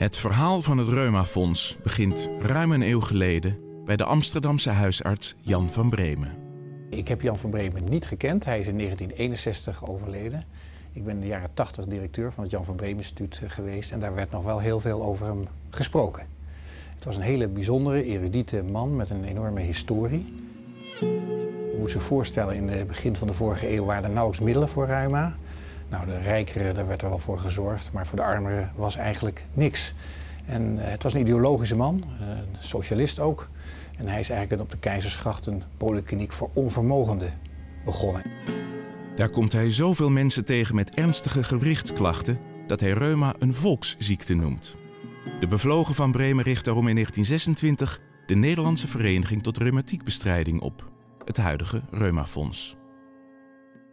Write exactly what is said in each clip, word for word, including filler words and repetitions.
Het verhaal van het Reumafonds begint ruim een eeuw geleden bij de Amsterdamse huisarts Jan van Bremen. Ik heb Jan van Bremen niet gekend. Hij is in negentien eenenzestig overleden. Ik ben in de jaren tachtig directeur van het Jan van Bremen Instituut geweest en daar werd nog wel heel veel over hem gesproken. Het was een hele bijzondere, erudiete man met een enorme historie. Je moet zich voorstellen, in het begin van de vorige eeuw waren er nauwelijks middelen voor reuma. Nou, de rijkeren, daar werd er wel voor gezorgd, maar voor de armeren was eigenlijk niks. En het was een ideologische man, een socialist ook. En hij is eigenlijk op de Keizersgracht een polykliniek voor onvermogenden begonnen. Daar komt hij zoveel mensen tegen met ernstige gewrichtsklachten dat hij reuma een volksziekte noemt. De bevlogen Van Bremen richt daarom in negentien zesentwintig de Nederlandse Vereniging tot reumatiekbestrijding op, het huidige Reumafonds.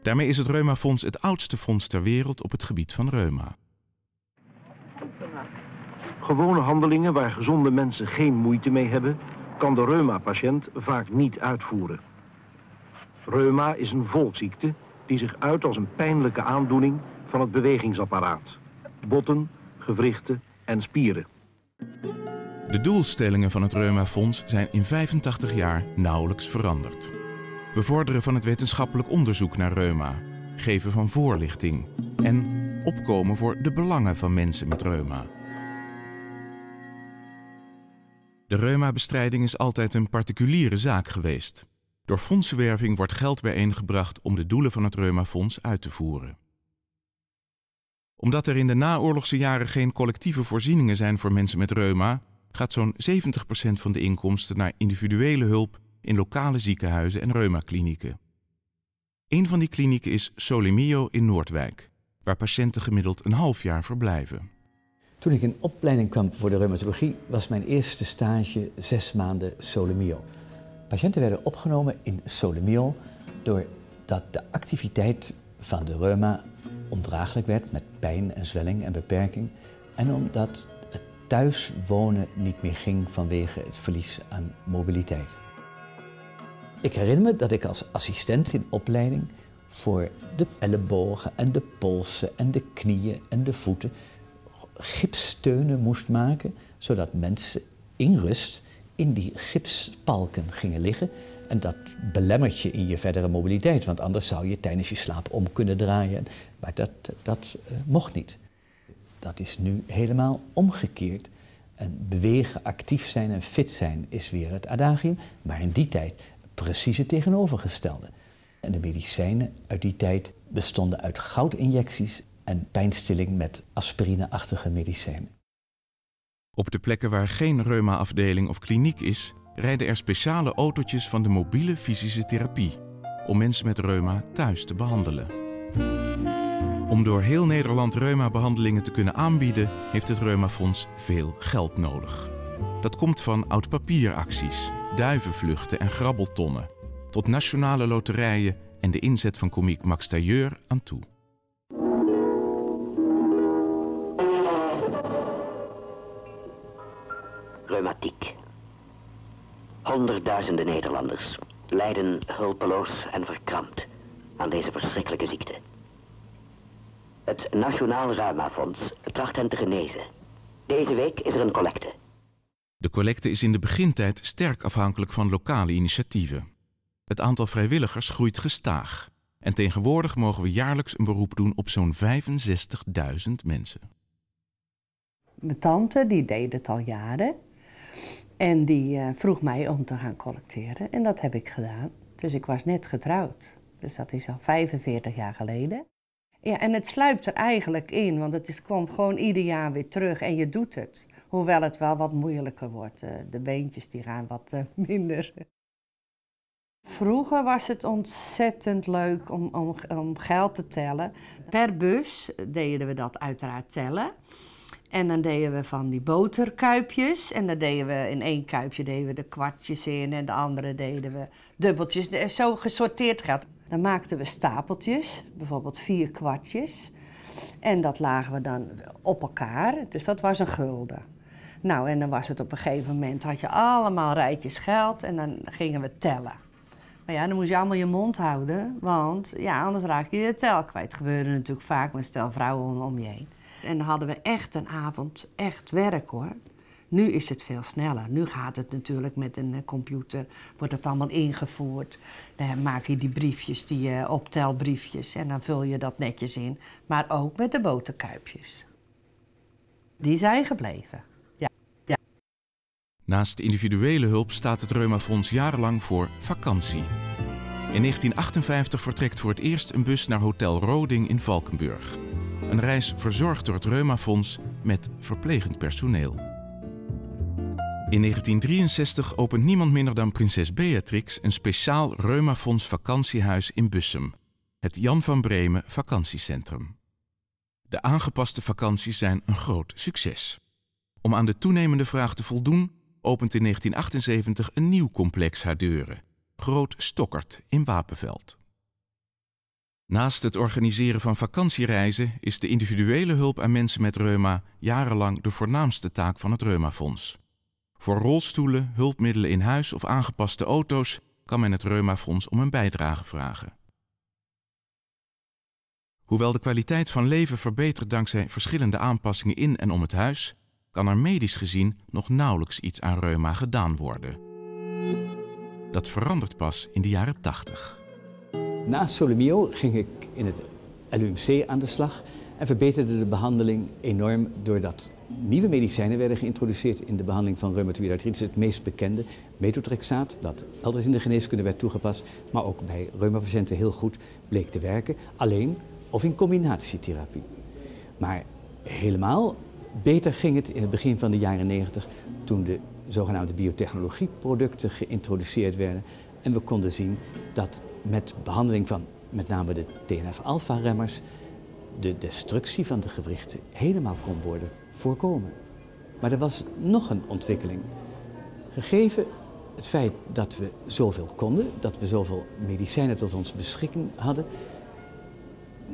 Daarmee is het Reumafonds het oudste fonds ter wereld op het gebied van reuma. Gewone handelingen waar gezonde mensen geen moeite mee hebben, kan de reumapatiënt vaak niet uitvoeren. Reuma is een volksziekte die zich uit als een pijnlijke aandoening van het bewegingsapparaat. Botten, gewrichten en spieren. De doelstellingen van het Reumafonds zijn in vijfentachtig jaar nauwelijks veranderd. Bevorderen van het wetenschappelijk onderzoek naar reuma, geven van voorlichting en opkomen voor de belangen van mensen met reuma. De reumabestrijding is altijd een particuliere zaak geweest. Door fondsenwerving wordt geld bijeengebracht om de doelen van het Reumafonds uit te voeren. Omdat er in de naoorlogse jaren geen collectieve voorzieningen zijn voor mensen met reuma, gaat zo'n zeventig procent van de inkomsten naar individuele hulp in lokale ziekenhuizen en reumaklinieken. Een van die klinieken is Sole Mio in Noordwijk, waar patiënten gemiddeld een half jaar verblijven. Toen ik in opleiding kwam voor de reumatologie was mijn eerste stage zes maanden Sole Mio. Patiënten werden opgenomen in Sole Mio doordat de activiteit van de reuma ondraaglijk werd met pijn en zwelling en beperking en omdat het thuis wonen niet meer ging vanwege het verlies aan mobiliteit. Ik herinner me dat ik als assistent in opleiding voor de ellebogen en de polsen en de knieën en de voeten gipssteunen moest maken, zodat mensen in rust in die gipspalken gingen liggen. En dat belemmert je in je verdere mobiliteit, want anders zou je tijdens je slaap om kunnen draaien. Maar dat, dat uh, mocht niet. Dat is nu helemaal omgekeerd. En bewegen, actief zijn en fit zijn is weer het adagium, maar in die tijd precies het tegenovergestelde. En de medicijnen uit die tijd bestonden uit goudinjecties en pijnstilling met aspirineachtige medicijnen. Op de plekken waar geen reuma-afdeling of kliniek is, rijden er speciale autootjes van de mobiele fysische therapie om mensen met reuma thuis te behandelen. Om door heel Nederland reuma-behandelingen te kunnen aanbieden, heeft het Reumafonds veel geld nodig. Dat komt van oud-papieracties, duivenvluchten en grabbeltonnen, tot nationale loterijen en de inzet van komiek Max Tailleur aan toe. Reumatiek. Honderdduizenden Nederlanders lijden hulpeloos en verkrampt aan deze verschrikkelijke ziekte. Het Nationaal Reumafonds tracht hen te genezen. Deze week is er een collecte. De collecte is in de begintijd sterk afhankelijk van lokale initiatieven. Het aantal vrijwilligers groeit gestaag. En tegenwoordig mogen we jaarlijks een beroep doen op zo'n vijfenzestigduizend mensen. Mijn tante die deed het al jaren. En die uh, vroeg mij om te gaan collecteren. En dat heb ik gedaan. Dus ik was net getrouwd. Dus dat is al vijfenveertig jaar geleden. Ja, en het sluipt er eigenlijk in, want het is, komt gewoon ieder jaar weer terug en je doet het. Hoewel het wel wat moeilijker wordt. De beentjes die gaan wat minder. Vroeger was het ontzettend leuk om, om, om geld te tellen. Per bus deden we dat uiteraard tellen. En dan deden we van die boterkuipjes. En dan deden we in één kuipje deden we de kwartjes in en de andere deden we dubbeltjes. Zo gesorteerd geld. Dan maakten we stapeltjes, bijvoorbeeld vier kwartjes. En dat lagen we dan op elkaar. Dus dat was een gulden. Nou, en dan was het op een gegeven moment, had je allemaal rijtjes geld en dan gingen we tellen. Maar ja, dan moest je allemaal je mond houden, want ja, anders raak je de tel kwijt. Dat gebeurde natuurlijk vaak met stel vrouwen om je heen. En dan hadden we echt een avond echt werk hoor. Nu is het veel sneller. Nu gaat het natuurlijk met een computer, wordt het allemaal ingevoerd. Dan maak je die briefjes, die uh, optelbriefjes en dan vul je dat netjes in. Maar ook met de boterkuipjes. Die zijn gebleven. Ja. Ja. Naast individuele hulp staat het Reumafonds jarenlang voor vakantie. In negentien achtenvijftig vertrekt voor het eerst een bus naar Hotel Roding in Valkenburg. Een reis verzorgd door het Reumafonds met verplegend personeel. In negentien drieënzestig opent niemand minder dan prinses Beatrix een speciaal Reumafonds vakantiehuis in Bussum. Het Jan van Bremen vakantiecentrum. De aangepaste vakanties zijn een groot succes. Om aan de toenemende vraag te voldoen, opent in negentien achtenzeventig een nieuw complex haar deuren. Groot Stokkert in Wapenveld. Naast het organiseren van vakantiereizen is de individuele hulp aan mensen met reuma jarenlang de voornaamste taak van het Reumafonds. Voor rolstoelen, hulpmiddelen in huis of aangepaste auto's kan men het Reumafonds om een bijdrage vragen. Hoewel de kwaliteit van leven verbetert dankzij verschillende aanpassingen in en om het huis, kan er medisch gezien nog nauwelijks iets aan reuma gedaan worden. Dat verandert pas in de jaren tachtig. Na Sole Mio ging ik in het L U M C aan de slag en verbeterde de behandeling enorm doordat nieuwe medicijnen werden geïntroduceerd in de behandeling van reumatoïde artritis. Het meest bekende, metotrexaat, dat elders in de geneeskunde werd toegepast, maar ook bij reumapatiënten heel goed bleek te werken, alleen of in combinatietherapie. Maar helemaal beter ging het in het begin van de jaren negentig toen de zogenaamde biotechnologieproducten geïntroduceerd werden. En we konden zien dat met behandeling van met name de T N F alfa remmers de destructie van de gewrichten helemaal kon worden voorkomen. Maar er was nog een ontwikkeling. Gegeven het feit dat we zoveel konden, dat we zoveel medicijnen tot onze beschikking hadden,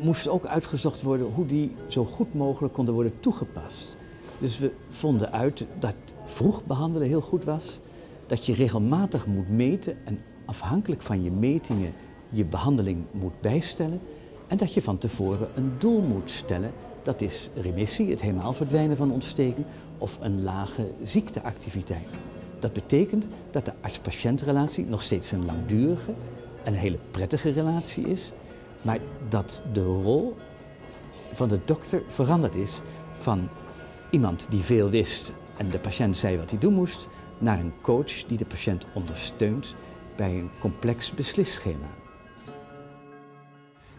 moest ook uitgezocht worden hoe die zo goed mogelijk konden worden toegepast. Dus we vonden uit dat vroeg behandelen heel goed was, dat je regelmatig moet meten en afhankelijk van je metingen je behandeling moet bijstellen en dat je van tevoren een doel moet stellen. Dat is remissie, het helemaal verdwijnen van ontsteking of een lage ziekteactiviteit. Dat betekent dat de arts-patiëntrelatie nog steeds een langdurige en hele prettige relatie is, maar dat de rol van de dokter veranderd is van iemand die veel wist en de patiënt zei wat hij doen moest, naar een coach die de patiënt ondersteunt bij een complex beslisschema.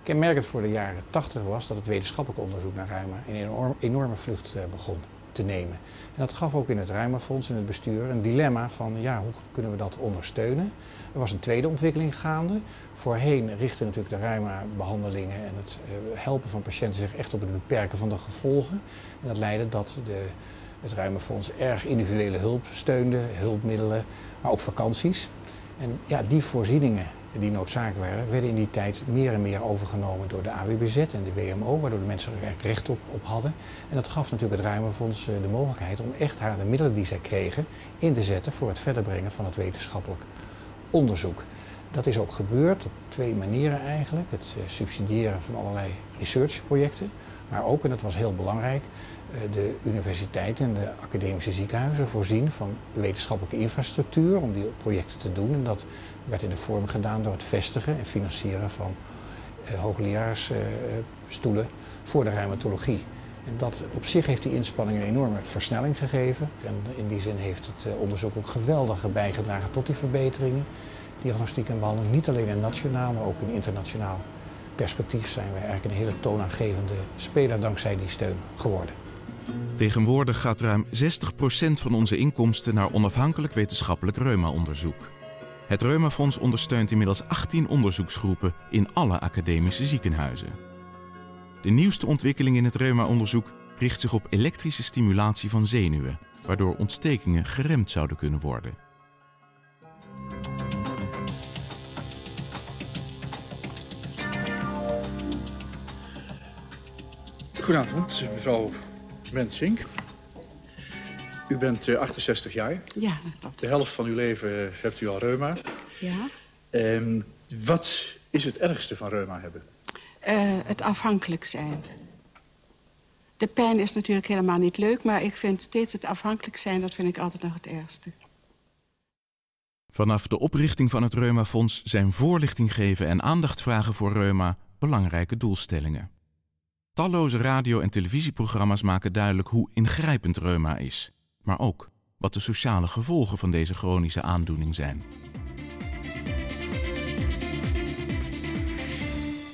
Kenmerkend voor de jaren tachtig was dat het wetenschappelijk onderzoek naar reuma een enorm, enorme vlucht begon te nemen. En dat gaf ook in het Reumafonds, in het bestuur, een dilemma van ja, hoe kunnen we dat ondersteunen. Er was een tweede ontwikkeling gaande. Voorheen richtten natuurlijk de reuma-behandelingen en het helpen van patiënten zich echt op het beperken van de gevolgen. En dat leidde dat de, het Reumafonds erg individuele hulp steunde, hulpmiddelen, maar ook vakanties. En ja, die voorzieningen die noodzakelijk werden, werden in die tijd meer en meer overgenomen door de A W B Z en de W M O, waardoor de mensen er echt recht op, op hadden. En dat gaf natuurlijk het Reumafonds de mogelijkheid om echt haar de middelen die zij kregen in te zetten voor het verder brengen van het wetenschappelijk onderzoek. Dat is ook gebeurd op twee manieren eigenlijk. Het subsidiëren van allerlei researchprojecten, maar ook, en dat was heel belangrijk, de universiteiten en de academische ziekenhuizen voorzien van wetenschappelijke infrastructuur om die projecten te doen. En dat werd in de vorm gedaan door het vestigen en financieren van uh, hoogleraarsstoelen uh, voor de reumatologie. En dat op zich heeft die inspanning een enorme versnelling gegeven. En in die zin heeft het uh, onderzoek ook geweldig bijgedragen tot die verbeteringen. Diagnostiek en behandeling, niet alleen in nationaal, maar ook in internationaal perspectief zijn we eigenlijk een hele toonaangevende speler dankzij die steun geworden. Tegenwoordig gaat ruim zestig procent van onze inkomsten naar onafhankelijk wetenschappelijk reuma-onderzoek. Het Reumafonds ondersteunt inmiddels achttien onderzoeksgroepen in alle academische ziekenhuizen. De nieuwste ontwikkeling in het reuma-onderzoek richt zich op elektrische stimulatie van zenuwen, waardoor ontstekingen geremd zouden kunnen worden. Goedenavond, mevrouw Mensink. U bent uh, achtenzestig jaar. Ja. Op de helft van uw leven hebt u al reuma. Ja. Um, wat is het ergste van reuma hebben? Uh, het afhankelijk zijn. De pijn is natuurlijk helemaal niet leuk, maar ik vind steeds het afhankelijk zijn, dat vind ik altijd nog het ergste. Vanaf de oprichting van het Reumafonds zijn voorlichting geven en aandacht vragen voor reuma belangrijke doelstellingen. Talloze radio- en televisieprogramma's maken duidelijk hoe ingrijpend reuma is, maar ook wat de sociale gevolgen van deze chronische aandoening zijn.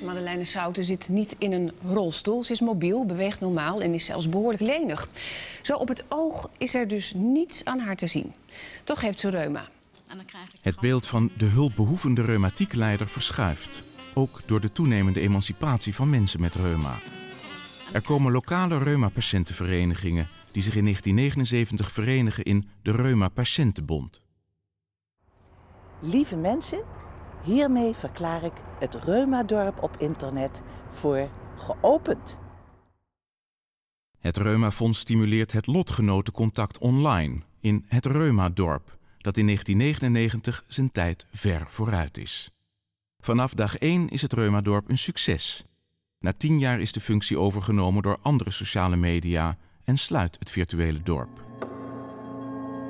Madeleine Souten zit niet in een rolstoel. Ze is mobiel, beweegt normaal en is zelfs behoorlijk lenig. Zo op het oog is er dus niets aan haar te zien. Toch heeft ze reuma. Het beeld van de hulpbehoevende reumatieklijder verschuift. Ook door de toenemende emancipatie van mensen met reuma. Er komen lokale reumapatiëntenverenigingen die zich in negentien negenenzeventig verenigen in de Reumapatiëntenbond. Lieve mensen, hiermee verklaar ik het Reumadorp op internet voor geopend. Het Reumafonds stimuleert het lotgenotencontact online in het Reumadorp, dat in negentien negenennegentig zijn tijd ver vooruit is. Vanaf dag één is het Reumadorp een succes. Na tien jaar is de functie overgenomen door andere sociale media en sluit het virtuele dorp.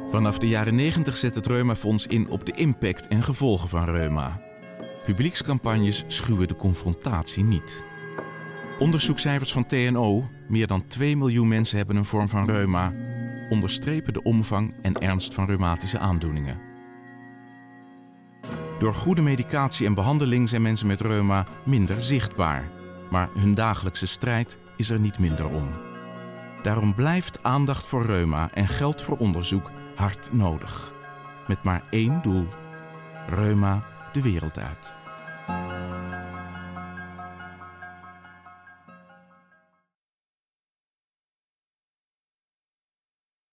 Vanaf de jaren negentig zet het Reumafonds in op de impact en gevolgen van reuma. Publiekscampagnes schuwen de confrontatie niet. Onderzoekscijfers van T N O, meer dan twee miljoen mensen hebben een vorm van reuma, onderstrepen de omvang en ernst van reumatische aandoeningen. Door goede medicatie en behandeling zijn mensen met reuma minder zichtbaar. Maar hun dagelijkse strijd is er niet minder om. Daarom blijft aandacht voor reuma en geld voor onderzoek hard nodig. Met maar één doel: reuma de wereld uit.